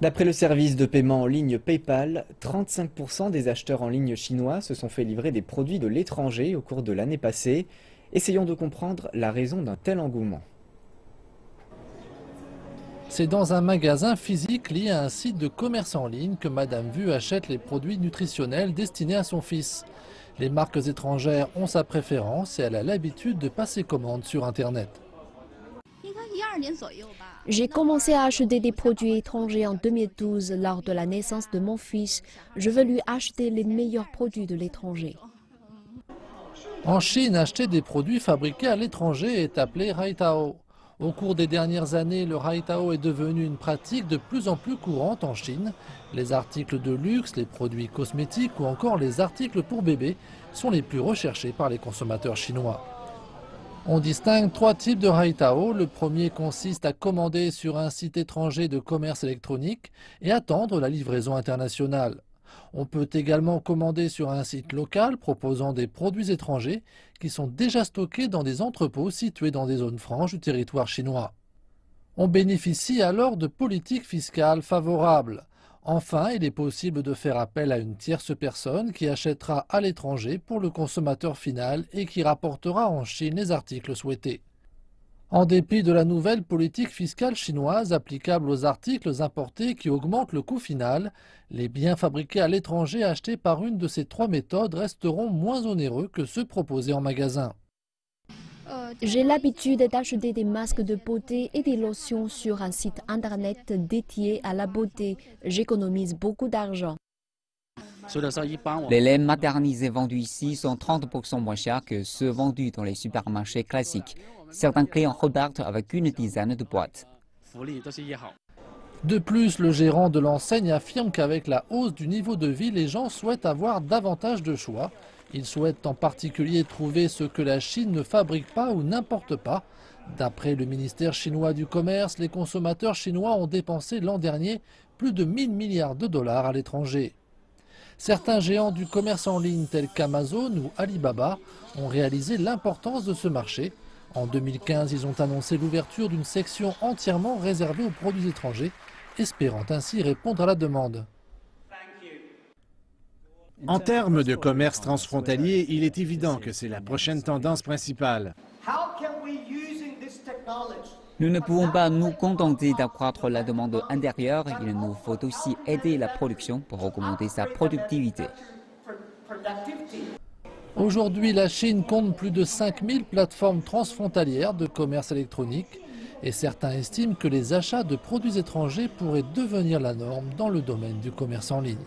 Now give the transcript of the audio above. D'après le service de paiement en ligne PayPal, 35% des acheteurs en ligne chinois se sont fait livrer des produits de l'étranger au cours de l'année passée. Essayons de comprendre la raison d'un tel engouement. C'est dans un magasin physique lié à un site de commerce en ligne que Madame Vu achète les produits nutritionnels destinés à son fils. Les marques étrangères ont sa préférence et elle a l'habitude de passer commande sur Internet. J'ai commencé à acheter des produits étrangers en 2012 lors de la naissance de mon fils. Je veux lui acheter les meilleurs produits de l'étranger. En Chine, acheter des produits fabriqués à l'étranger est appelé Hai Tao. Au cours des dernières années, le Hai Tao est devenu une pratique de plus en plus courante en Chine. Les articles de luxe, les produits cosmétiques ou encore les articles pour bébés sont les plus recherchés par les consommateurs chinois. On distingue trois types de Hai Tao. Le premier consiste à commander sur un site étranger de commerce électronique et attendre la livraison internationale. On peut également commander sur un site local proposant des produits étrangers qui sont déjà stockés dans des entrepôts situés dans des zones franches du territoire chinois. On bénéficie alors de politiques fiscales favorables. Enfin, il est possible de faire appel à une tierce personne qui achètera à l'étranger pour le consommateur final et qui rapportera en Chine les articles souhaités. En dépit de la nouvelle politique fiscale chinoise applicable aux articles importés qui augmentent le coût final, les biens fabriqués à l'étranger achetés par une de ces trois méthodes resteront moins onéreux que ceux proposés en magasin. J'ai l'habitude d'acheter des masques de beauté et des lotions sur un site internet dédié à la beauté. J'économise beaucoup d'argent. Les laits maternisés vendus ici sont 30% moins chers que ceux vendus dans les supermarchés classiques. Certains clients repartent avec une dizaine de boîtes. De plus, le gérant de l'enseigne affirme qu'avec la hausse du niveau de vie, les gens souhaitent avoir davantage de choix. Ils souhaitent en particulier trouver ce que la Chine ne fabrique pas ou n'importe pas. D'après le ministère chinois du Commerce, les consommateurs chinois ont dépensé l'an dernier plus de 1 000 milliards de dollars à l'étranger. Certains géants du commerce en ligne tels qu'Amazon ou Alibaba ont réalisé l'importance de ce marché. En 2015, ils ont annoncé l'ouverture d'une section entièrement réservée aux produits étrangers, espérant ainsi répondre à la demande. En termes de commerce transfrontalier, il est évident que c'est la prochaine tendance principale. Nous ne pouvons pas nous contenter d'accroître la demande intérieure, il nous faut aussi aider la production pour augmenter sa productivité. Aujourd'hui, la Chine compte plus de 5000 plateformes transfrontalières de commerce électronique et certains estiment que les achats de produits étrangers pourraient devenir la norme dans le domaine du commerce en ligne.